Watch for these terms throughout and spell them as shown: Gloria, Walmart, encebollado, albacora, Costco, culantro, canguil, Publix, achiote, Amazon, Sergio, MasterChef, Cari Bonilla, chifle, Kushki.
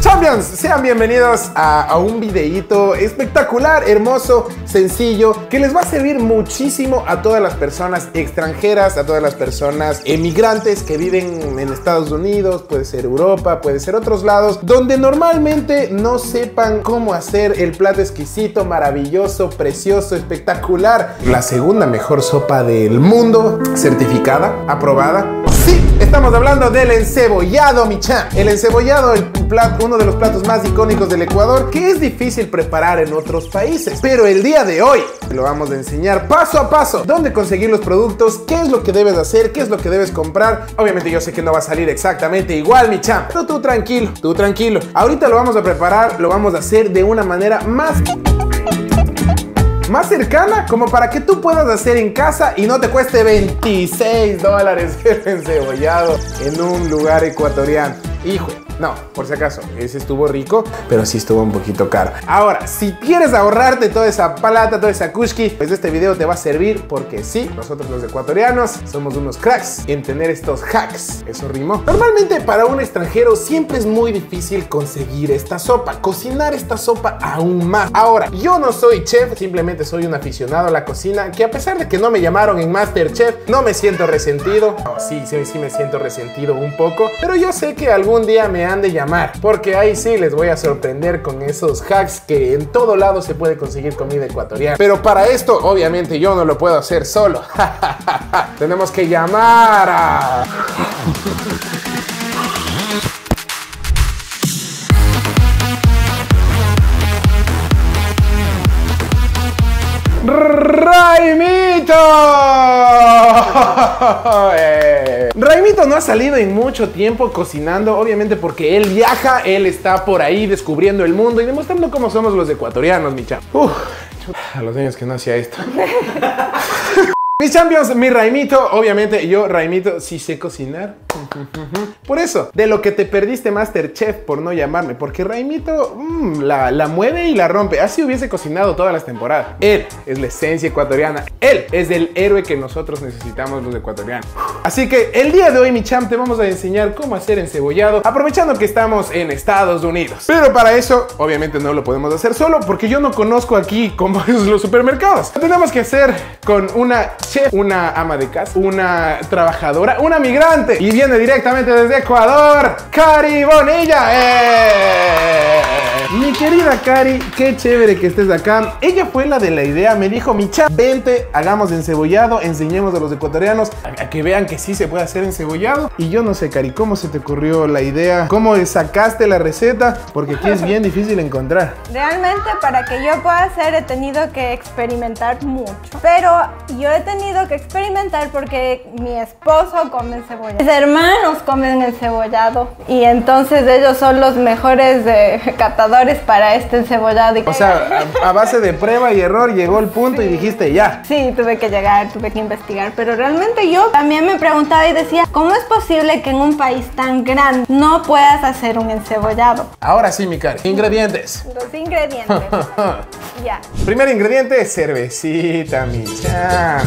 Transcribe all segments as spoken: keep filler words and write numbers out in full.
Champions, sean bienvenidos a, a un videíto espectacular, hermoso, sencillo, que les va a servir muchísimo a todas las personas extranjeras, a todas las personas emigrantes que viven en Estados Unidos, puede ser Europa, puede ser otros lados, donde normalmente no sepan cómo hacer el plato exquisito, maravilloso, precioso, espectacular. La segunda mejor sopa del mundo, certificada, aprobada. Sí, estamos hablando del encebollado, mi chan. El encebollado, el plato, uno de los platos más icónicos del Ecuador, que es difícil preparar en otros países, pero el día de hoy te lo vamos a enseñar paso a paso, dónde conseguir los productos, qué es lo que debes hacer, qué es lo que debes comprar. Obviamente yo sé que no va a salir exactamente igual, mi champ, pero tú tranquilo, tú tranquilo. Ahorita lo vamos a preparar, lo vamos a hacer de una manera más... más cercana, como para que tú puedas hacer en casa y no te cueste veintiséis dólares el encebollado en un lugar ecuatoriano. Hijo, no, por si acaso, ese estuvo rico, pero sí estuvo un poquito caro. Ahora, si quieres ahorrarte toda esa plata, toda esa kushki, pues este video te va a servir porque sí, nosotros los ecuatorianos somos unos cracks en tener estos hacks. Eso rimó. Normalmente para un extranjero siempre es muy difícil conseguir esta sopa, cocinar esta sopa aún más. Ahora, yo no soy chef, simplemente soy un aficionado a la cocina, que a pesar de que no me llamaron en MasterChef, no me siento resentido. No, sí, sí, sí me siento resentido un poco, pero yo sé que algún día me han de llamar, porque ahí sí les voy a sorprender con esos hacks que en todo lado se puede conseguir comida ecuatoriana. Pero para esto, obviamente, yo no lo puedo hacer solo. Tenemos que llamar a... ¡Raimito! eh. Raimito no ha salido en mucho tiempo cocinando, obviamente porque él viaja, él está por ahí descubriendo el mundo y demostrando cómo somos los ecuatorianos, mi chavo. Uf, a los años que no hacía esto. Mis champions, mi Raimito, obviamente yo, Raimito, sí sé cocinar. Por eso, de lo que te perdiste MasterChef por no llamarme, porque Raimito mmm, la, la mueve y la rompe. Así hubiese cocinado todas las temporadas. Él es la esencia ecuatoriana. Él es el héroe que nosotros necesitamos los ecuatorianos. Así que el día de hoy, mi champ, te vamos a enseñar cómo hacer encebollado, aprovechando que estamos en Estados Unidos. Pero para eso, obviamente no lo podemos hacer solo, porque yo no conozco aquí como los supermercados. Lo tenemos que hacer con una chef, una ama de casa, una trabajadora, una migrante. Y viene directamente desde Ecuador, Cari Bonilla. ¡Eh! Mi querida Cari, qué chévere que estés acá. Ella fue la de la idea, me dijo, mi chap, vente, hagamos encebollado, enseñemos a los ecuatorianos a, a que vean que sí se puede hacer encebollado. Y yo no sé, Cari, ¿cómo se te ocurrió la idea? ¿Cómo sacaste la receta? Porque aquí es bien difícil encontrar. Realmente para que yo pueda hacer he tenido que experimentar mucho. Pero yo he tenido que experimentar porque mi esposo come encebollado. Mis hermanos comen encebollado. Y entonces ellos son los mejores eh, catadores para este encebollado. O sea, a, a base de prueba y error llegó el punto, sí. Y dijiste ya. Sí, tuve que llegar, tuve que investigar, pero realmente yo también me preguntaba y decía, ¿cómo es posible que en un país tan grande no puedas hacer un encebollado? Ahora sí, mi Cari. Ingredientes. Los ingredientes. Ya. Primer ingrediente, cervecita, mi chan.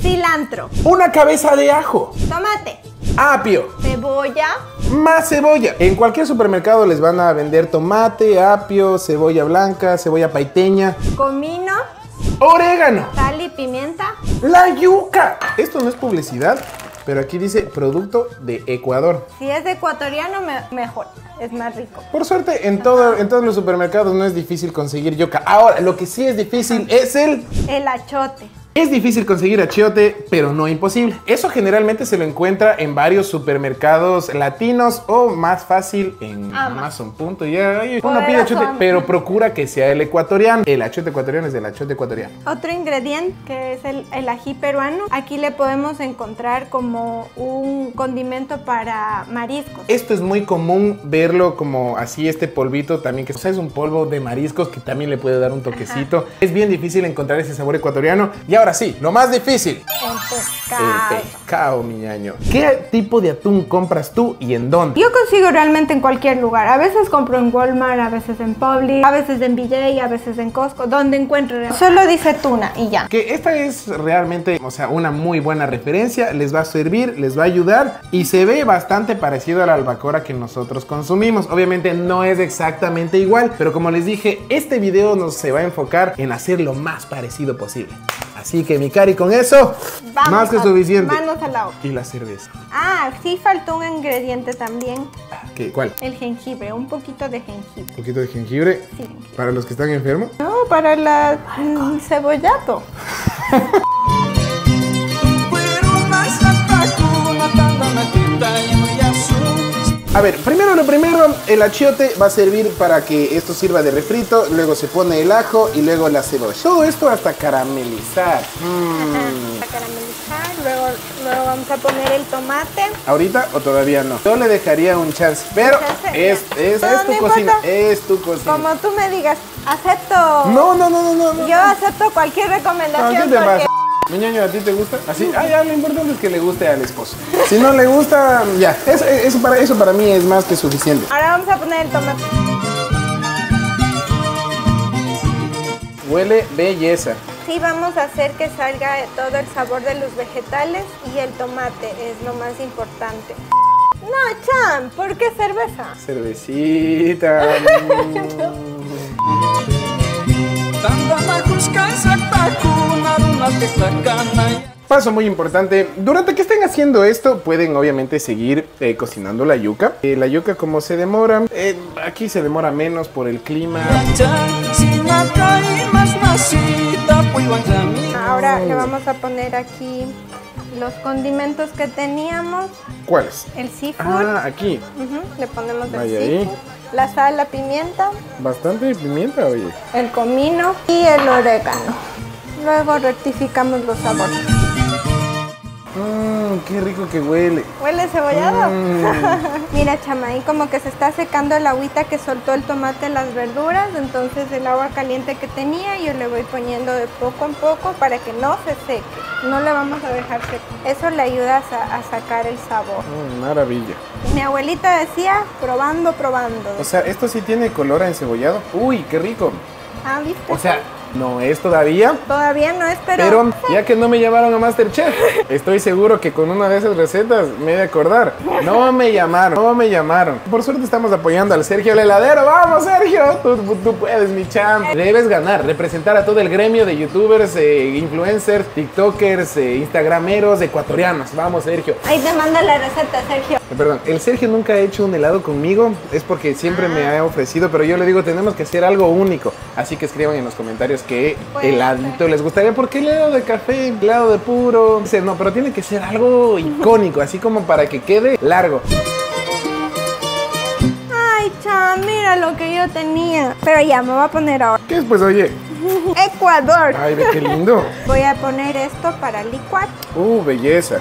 Cilantro. Una cabeza de ajo. Tomate. Apio. Cebolla. Más cebolla. En cualquier supermercado les van a vender tomate, apio, cebolla blanca, cebolla paiteña. Comino. Orégano. Sal y pimienta. La yuca. Esto no es publicidad, pero aquí dice producto de Ecuador. Si es ecuatoriano, me mejor. Es más rico. Por suerte, en, todo, en todos los supermercados no es difícil conseguir yuca. Ahora, lo que sí es difícil es el... El achiote. Es difícil conseguir achiote, pero no imposible. Eso generalmente se lo encuentra en varios supermercados latinos o más fácil en Amazon. Punto. Ya, uno pide achiote, pero procura que sea el ecuatoriano. El achiote ecuatoriano es el achiote ecuatoriano. Otro ingrediente que es el, el ají peruano. Aquí le podemos encontrar como un condimento para mariscos. Esto es muy común verlo como así, este polvito también, que o sea, es un polvo de mariscos que también le puede dar un toquecito. Ajá. Es bien difícil encontrar ese sabor ecuatoriano. Ya ahora sí, lo más difícil. El pescado. El pescado, mi ñaño. ¿Qué tipo de atún compras tú y en dónde? Yo consigo realmente en cualquier lugar. A veces compro en Walmart, a veces en Publix, a veces en B J, a veces en Costco, donde encuentro. Solo dice tuna y ya. Que esta es realmente, o sea, una muy buena referencia. Les va a servir, les va a ayudar y se ve bastante parecido a la albacora que nosotros consumimos. Obviamente no es exactamente igual, pero como les dije, este video nos se va a enfocar en hacer lo más parecido posible. Así que mi Cari, con eso, vamos, más que a, suficiente. Manos al agua. Y la cerveza. Ah, sí faltó un ingrediente también. ¿Qué? ¿Cuál? El jengibre, un poquito de jengibre. ¿Un poquito de jengibre? Sí. Jengibre. ¿Para los que están enfermos? No, para la oh, cebollato. A ver, primero lo primero, el achiote va a servir para que esto sirva de refrito, luego se pone el ajo y luego la cebolla. Todo esto hasta caramelizar. Mm. Ajá, hasta caramelizar, luego, luego vamos a poner el tomate. ¿Ahorita o todavía no? Yo le dejaría un chance, pero chance, es, es, es tu cocina, es tu cocina. Como tú me digas, acepto. No, no, no, no, no. no. Yo acepto cualquier recomendación. No, porque... Mi ñaño, ¿a ti te gusta? Así, ah, ya, lo importante es que le guste al esposo. Si no le gusta, ya. Eso, eso, para, eso para mí es más que suficiente. Ahora vamos a poner el tomate. Huele belleza. Sí, vamos a hacer que salga todo el sabor de los vegetales y el tomate es lo más importante. No, Chan, ¿por qué cerveza? Cervecita. Paso muy importante, durante que estén haciendo esto pueden obviamente seguir eh, cocinando la yuca. eh, La yuca como se demora, eh, aquí se demora menos por el clima. Ahora le vamos a poner aquí los condimentos que teníamos. ¿Cuáles? El seafood. Ah, aquí. Uh-huh. Le ponemos el Vaya seafood ahí. La sal, la pimienta. Bastante pimienta, oye. El comino y el orégano. Luego rectificamos los sabores. Mmm, qué rico que huele. ¿Huele cebollado? Mm. Mira, Chama, ahí como que se está secando el agüita que soltó el tomate, las verduras. Entonces el agua caliente que tenía yo le voy poniendo de poco en poco para que no se seque. No le vamos a dejar seco. Eso le ayuda a, a sacar el sabor. Mm, maravilla. Mi abuelita decía, probando, probando. O sea, esto sí tiene color a encebollado. Uy, qué rico. Ah, ¿viste? O sea... No es todavía. Todavía no es, pero... Pero ya que no me llamaron a MasterChef, estoy seguro que con una de esas recetas me he de acordar. No me llamaron, no me llamaron. Por suerte estamos apoyando al Sergio el heladero. ¡Vamos, Sergio! Tú, tú puedes, mi champ. Debes ganar, representar a todo el gremio de youtubers, eh, influencers, tiktokers, eh, instagrameros, ecuatorianos. ¡Vamos, Sergio! Ahí te manda la receta, Sergio. Eh, perdón, el Sergio nunca ha hecho un helado conmigo. Es porque siempre ah. me ha ofrecido, pero yo le digo, tenemos que hacer algo único. Así que escriban en los comentarios que heladito les gustaría, porque helado de café, helado de puro, dice, no, pero tiene que ser algo icónico, así como para que quede largo. Ay, Chan, mira lo que yo tenía, pero ya me voy a poner ahora. ¿Qué es, pues, oye? Ecuador. Ay, ve qué lindo. Voy a poner esto para licuar. Uh, belleza.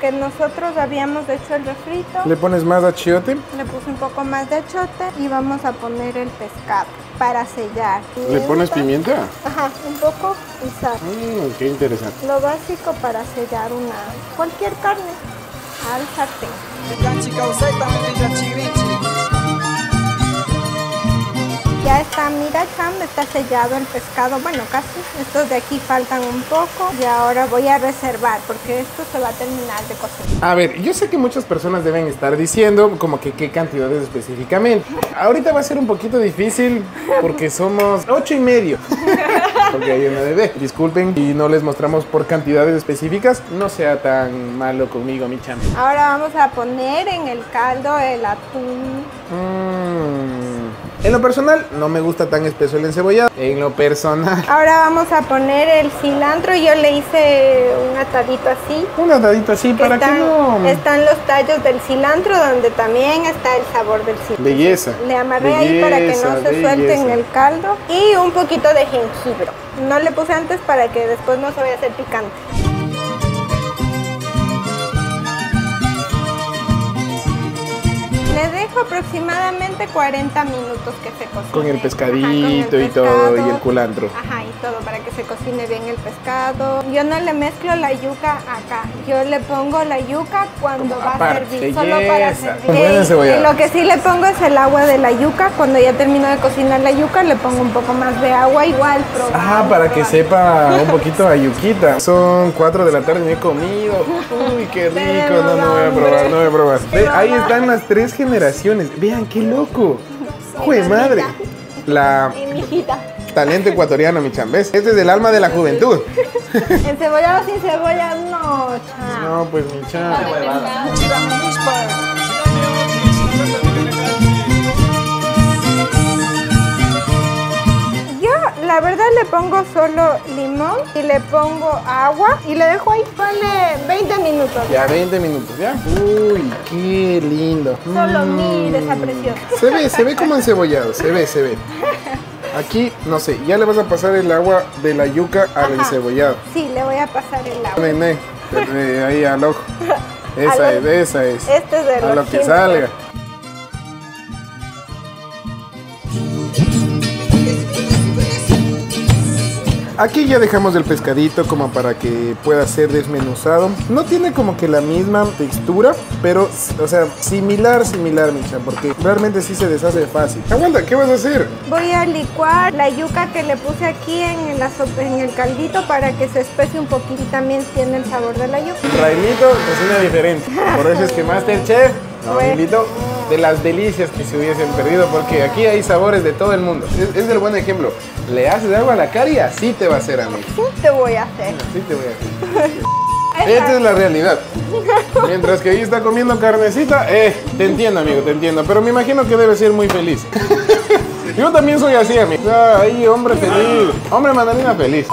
Que nosotros habíamos hecho el refrito. ¿Le pones más achiote? Le puse un poco más de achiote y vamos a poner el pescado para sellar. ¿Le pones pimienta? Ajá, un poco y sal. Mm, qué interesante. Lo básico para sellar una cualquier carne al sartén. Ya está, mira, Cham, está sellado el pescado, bueno, casi. Estos de aquí faltan un poco y ahora voy a reservar porque esto se va a terminar de cocinar. A ver, yo sé que muchas personas deben estar diciendo como que qué cantidades específicamente. Ahorita va a ser un poquito difícil porque somos ocho y medio. Porque hay una bebé. Disculpen y no les mostramos por cantidades específicas. No sea tan malo conmigo, mi Cham. Ahora vamos a poner en el caldo el atún. Mm. En lo personal, no me gusta tan espeso el encebollado. En lo personal. Ahora vamos a poner el cilantro. Yo le hice un atadito así. Un atadito así, que ¿para están, qué no? Están los tallos del cilantro, donde también está el sabor del cilantro. Belleza. Le amarré belleza, ahí para que no se belleza. suelte en el caldo. Y un poquito de jengibre. No le puse antes para que después no se vaya a hacer picante. Le dejo aproximadamente cuarenta minutos que se cocine. Con el pescadito, Ajá, con el pescado, y todo, y el culantro. Ajá, y todo, para que se cocine bien el pescado. Yo no le mezclo la yuca acá. Yo le pongo la yuca cuando Como va aparte, a servir, belleza. solo para servir. Eh, lo que sí le pongo es el agua de la yuca. Cuando ya termino de cocinar la yuca, le pongo un poco más de agua, igual. Probando, ah, para probando. que sepa un poquito a yuquita. Son cuatro de la tarde, me he comido. Uy, qué rico. No, no voy a probar, no voy a probar. Ve, ahí están las tres generaciones. Generaciones, vean qué loco. Jue madre, la talento ecuatoriano, mi chambés. Este es el alma de la juventud. Encebollado sin cebolla, no, cha. No, pues mi cha. Yo, la verdad, le pongo solo limón y le pongo agua y le dejo ahí, ponle veinte minutos. Ya, veinte minutos, ya. Uy, qué lindo. Solo mm. mire esa preciosa. Se ve, se ve como encebollado, se ve, se ve. Aquí, no sé, ya le vas a pasar el agua de la yuca al Ajá. encebollado. Sí, le voy a pasar el agua. Nene, ahí al ojo. Esa es, esa es. Este es de lo, a lo que siempre. salga. Aquí ya dejamos el pescadito como para que pueda ser desmenuzado. No tiene como que la misma textura, pero, o sea, similar, similar, Micha, porque realmente sí se deshace fácil. Aguanta, ¿qué vas a hacer? Voy a licuar la yuca que le puse aquí en, la sopa, en el caldito para que se espese un poquito y también tiene el sabor de la yuca. Raimito cocina diferente. Por eso es que MasterChef nos invitó. De las delicias que se hubiesen perdido, porque aquí hay sabores de todo el mundo. Es, es el buen ejemplo. Le haces agua a la Cari, así te va a hacer a mí. Sí te voy a hacer. Sí te voy a hacer. Esta es la realidad. Mientras que ahí está comiendo carnecita, eh, te entiendo, amigo, te entiendo. Pero me imagino que debes ser muy feliz. Yo también soy así, amigo. Ay, hombre feliz. Hombre mandarina feliz.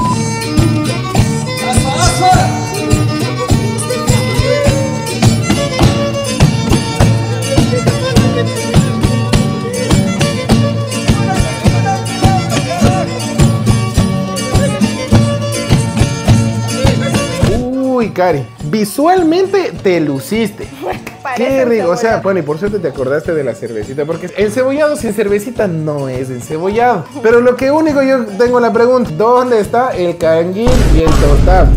Cari, visualmente te luciste. Qué rico, o sea, bueno, y por suerte te acordaste de la cervecita, porque encebollado sin cervecita no es encebollado. Pero lo que único, yo tengo la pregunta, ¿dónde está el canguil y el totab?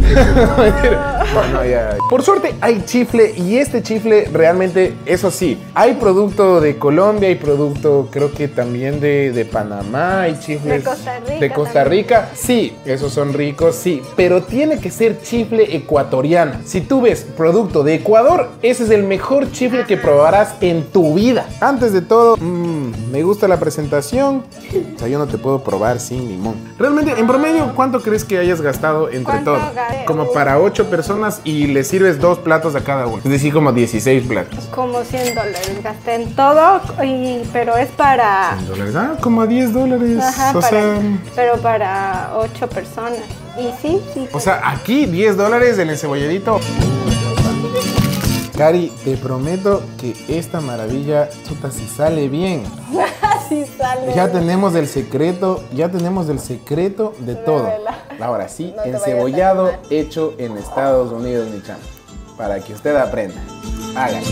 Bueno, ya. Por suerte hay chifle, y este chifle realmente, eso sí, hay producto de Colombia, hay producto creo que también de, de Panamá, hay chifles de Costa Rica. De Costa Rica. Sí, esos son ricos, sí, pero tiene que ser chifle ecuatoriano. Si tú ves producto de Ecuador, ese es el mejor chifle que probarás en tu vida. Antes de todo, mmm, me gusta la presentación. O sea, yo no te puedo probar sin limón. Realmente, en promedio, ¿cuánto crees que hayas gastado entre todo? Gasté? Como para ocho personas y le sirves dos platos a cada uno. Es decir, como dieciséis platos. Como cien dólares gasté en todo, y, pero es para... cien dólares, ah, como a diez dólares. Ajá, o para, sea... pero para ocho personas. Y sí, sí. O sea, aquí diez dólares en el cebolladito. Cari, te prometo que esta maravilla, chuta, si sale bien. Si sale. Ya tenemos el secreto, ya tenemos el secreto de Revela. todo. Ahora sí, no encebollado hecho en Estados Unidos, mi chamo. Para que usted aprenda. Hágalo.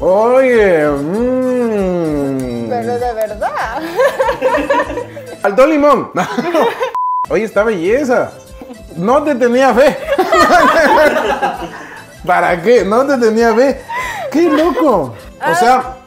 Oye, mmm. Pero de verdad. Faltó limón. Oye, esta belleza. No te tenía fe. ¿Para qué? No te tenía fe. ¡Qué loco! O sea,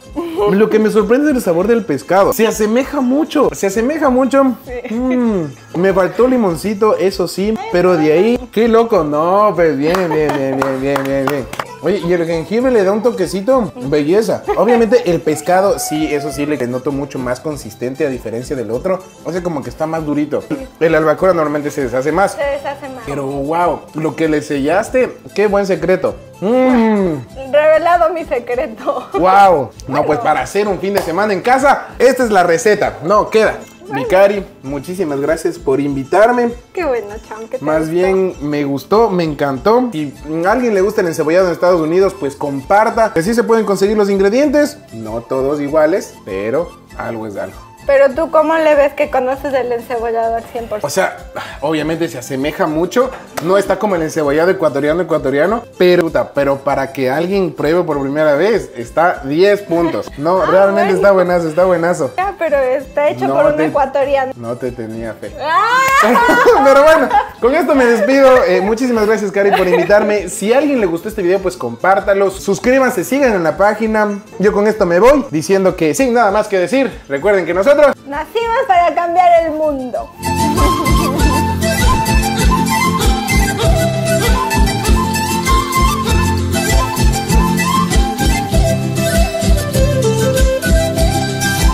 lo que me sorprende es el sabor del pescado. Se asemeja mucho. Se asemeja mucho. Sí. Mm, me faltó limoncito, eso sí. Pero de ahí, qué loco. No, pues bien, bien, bien, bien, bien, bien. bien. Oye, y el jengibre le da un toquecito, belleza. Obviamente el pescado, sí, eso sí le noto mucho más consistente a diferencia del otro. O sea, como que está más durito. El albacora normalmente se deshace más. Se deshace más. Pero wow, lo que le sellaste, qué buen secreto. Mm. Revelado mi secreto. Wow. No, pues para hacer un fin de semana en casa, esta es la receta. No, queda. Mi Cari, muchísimas gracias por invitarme. Qué bueno, Cham, que te Más gustó? bien me gustó, me encantó. Si a alguien le gusta el encebollado en Estados Unidos, pues comparta. Que sí se pueden conseguir los ingredientes, no todos iguales, pero algo es algo. Pero tú, ¿cómo le ves que conoces el encebollado al cien por ciento? O sea, obviamente se asemeja mucho. No está como el encebollado ecuatoriano, ecuatoriano. Pero, pero para que alguien pruebe por primera vez, está diez puntos. No, ah, realmente bueno. Está buenazo, está buenazo. Ya, pero está hecho no por un te, ecuatoriano. No te tenía fe. Ah. Pero bueno, con esto me despido. Eh, muchísimas gracias, Cari, por invitarme. Si a alguien le gustó este video, pues compártalo. Suscríbanse, sigan en la página. Yo con esto me voy diciendo que sin nada más que decir, recuerden que nosotros nacimos para cambiar el mundo.